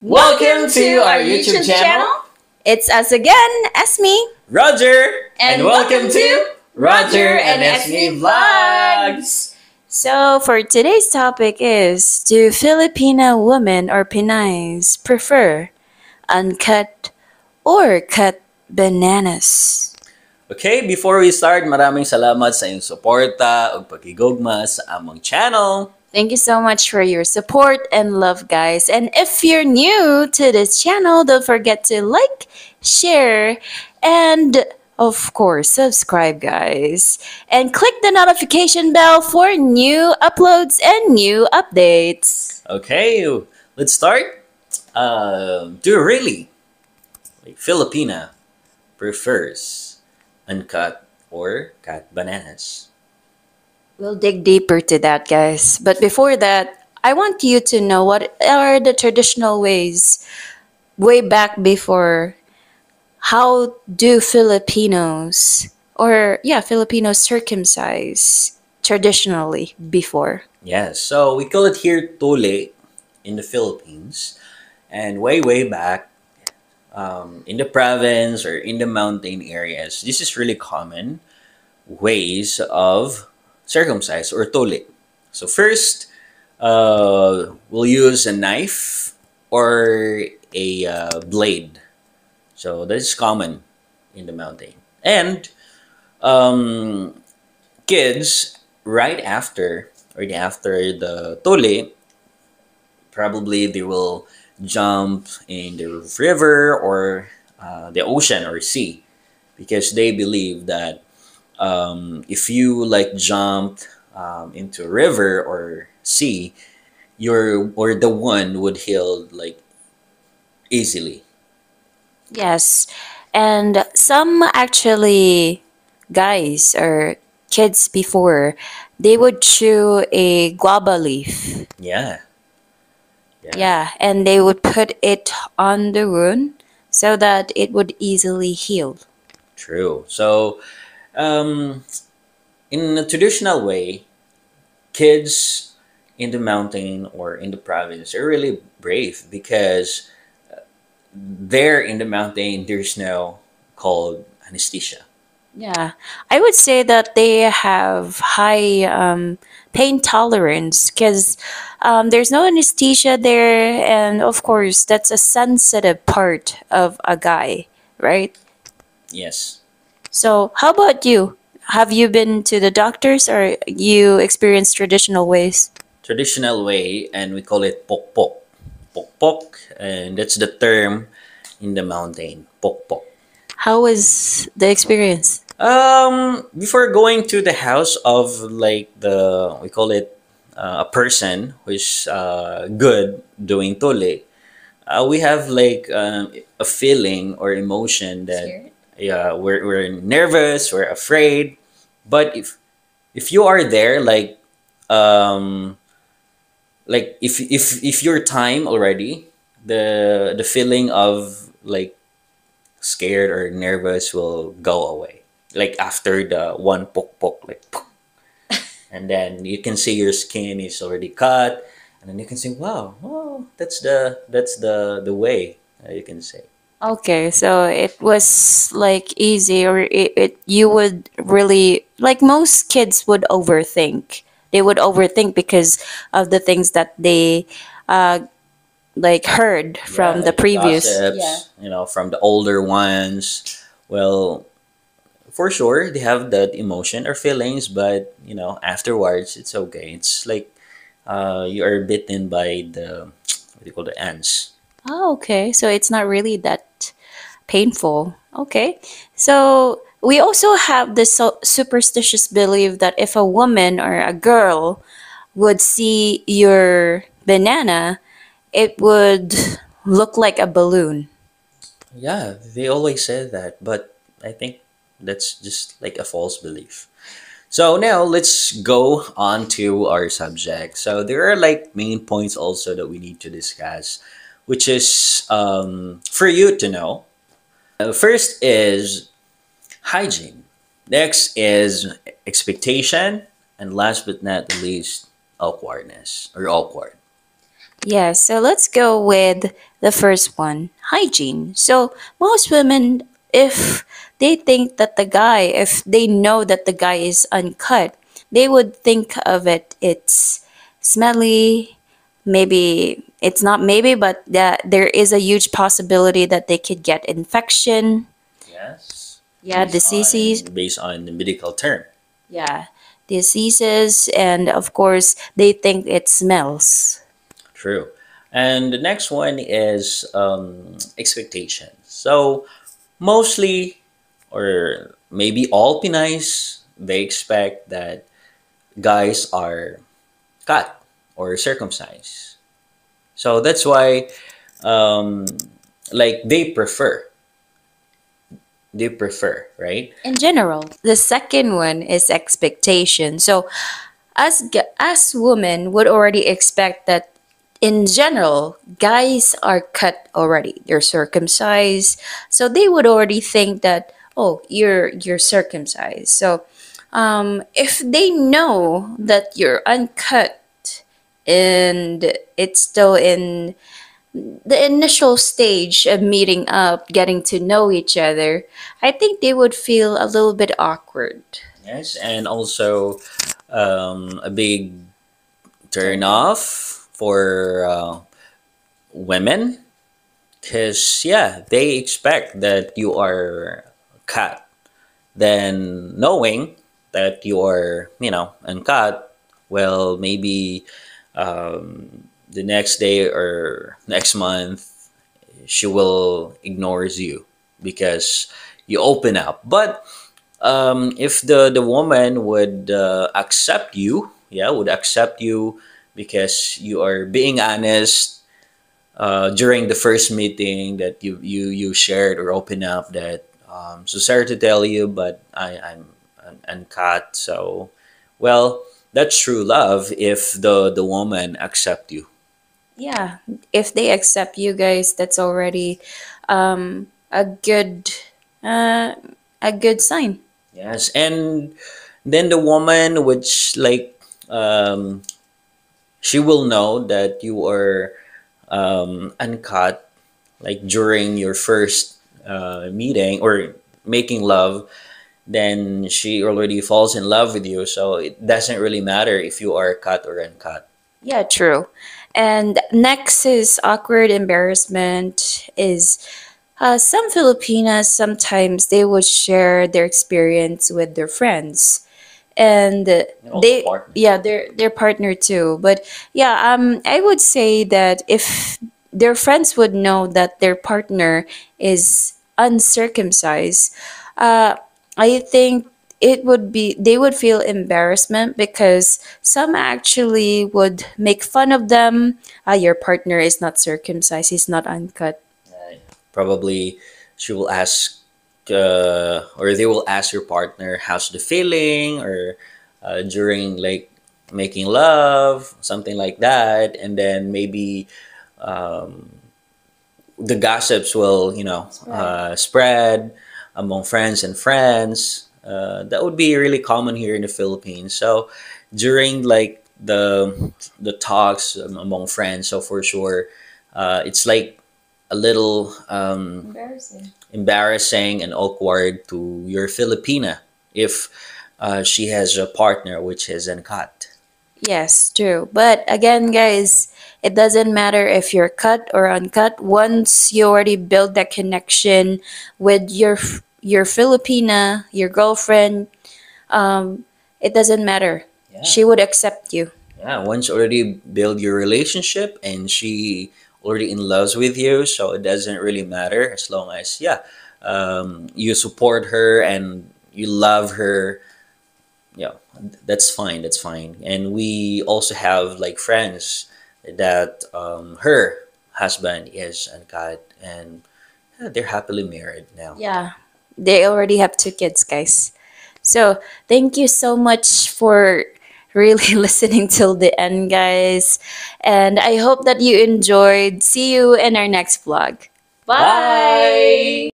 Welcome to our YouTube channel. It's us again, Esme, Roger, and welcome to Roger and Esme Vlogs. So for today's topic is, do Filipina women or Pinays prefer uncut or cut bananas? Okay, before we start, maraming salamat sa inyong suporta ug pagigugma sa among channel. Thank you so much for your support and love, guys. And if you're new to this channel, don't forget to like, share, and of course, subscribe, guys. And click the notification bell for new uploads and new updates. Okay, let's start. Do really, like, Filipina prefers uncut or cut bananas? We'll dig deeper to that, guys. But before that, I want you to know what are the traditional ways way back before. How do Filipinos Filipinos circumcise traditionally before? Yeah, so we call it here Tule in the Philippines. And way back in the province or in the mountain areas, this is really common ways of circumcise or tole. So first, we'll use a knife or a blade. So that is common in the mountain. And kids, right after or after the tole, probably they will jump in the river or the ocean or sea, because they believe that if you jumped into a river or sea, the wound would heal easily. Yes, and some actually guys or kids before, they would chew a guava leaf. Yeah, and they would put it on the wound so that it would easily heal. True. So in a traditional way, kids in the mountain or in the province are really brave, because there in the mountain, there's no called anesthesia. Yeah, I would say that they have high pain tolerance, because there's no anesthesia there, and of course, that's a sensitive part of a guy, right? Yes. So, how about you? Have you been to the doctors, or you experienced traditional ways? Traditional way, and we call it pokpok. Pokpok, and that's the term in the mountain, pokpok. How was the experience? Before going to the house of we call it a person who is good doing tole, we have a feeling or emotion that. Scared? Yeah, we're nervous, we're afraid, but if you are there, if your time already, the feeling of scared or nervous will go away. After the one pok, and then you can see your skin is already cut, and then you can say, wow, that's the way you can say. Okay, so it was easy, or you would really, most kids would overthink. They would overthink because of the things that they heard from the previous gossips, from the older ones. Well, for sure they have that emotion or feelings, but afterwards it's okay. It's you are bitten by the the ants. Oh, okay. So it's not really that painful. Okay. So we also have this superstitious belief that if a woman or a girl would see your banana, it would look like a balloon. Yeah, they always say that, but I think that's just a false belief. So now let's go on to our subject. So there are main points also that we need to discuss, which is for you to know. First is hygiene. Next is expectation. And last but not least, awkwardness or awkward. Yeah, so let's go with the first one, hygiene. So most women, if they think that the guy, if they know that the guy is uncut, they would think of it's smelly, maybe it's not maybe, but that there is a huge possibility that they could get infection. Yes. Yeah, diseases. Based on the medical term. Yeah, diseases, and of course, they think it smells. True. And the next one is expectation. So mostly, or maybe all Pinays, they expect that guys are cut or circumcised. So that's why like they prefer, right? In general, the second one is expectation. So as women would already expect that in general, guys are cut already. They're circumcised. So they would already think that, oh, you're circumcised. So if they know that you're uncut and it's still in the initial stage of meeting up, getting to know each other, I think they would feel a little bit awkward. Yes, and also a big turn off for women, because yeah, they expect that you are cut. Then knowing that you are, you know, uncut, well, maybe the next day or next month she will ignore you because you open up. But if the woman would accept you, yeah, would accept you, because you are being honest during the first meeting that you shared or opened up that so sorry to tell you, but I'm uncut. So, well, that's true love if the woman accept you. Yeah, if they accept you guys, that's already a good sign. Yes, and then the woman, which like she will know that you are uncut, like during your first meeting or making love, then she already falls in love with you. So it doesn't really matter if you are cut or uncut. Yeah, true. And next is awkward embarrassment. Is some Filipinas, sometimes they would share their experience with their friends. And they partner. Yeah, their partner too. But yeah, I would say that if their friends would know that their partner is uncircumcised, I think it would be, they would feel embarrassment, because some actually would make fun of them. Your partner is not circumcised, he's not uncut. Probably she will ask, or they will ask your partner, how's the feeling, or during like making love, something like that. And then maybe the gossips will, you know, spread among friends and friends. That would be really common here in the Philippines. So during like the talks among friends, so for sure it's like a little embarrassing and awkward to your Filipina if she has a partner which is uncut. Yes, true. But again, guys, it doesn't matter if you're cut or uncut. Once you already build that connection with your Filipina, your girlfriend, it doesn't matter. Yeah. She would accept you. Yeah, once already build your relationship and she already in love with you, so it doesn't really matter as long as, yeah, you support her and you love her. Yeah, that's fine, that's fine. And we also have like friends that her husband is uncut, and yeah, they're happily married now. Yeah, they already have 2 kids, guys. So thank you so much for really listening till the end, guys, and I hope that you enjoyed. See you in our next vlog. Bye, bye.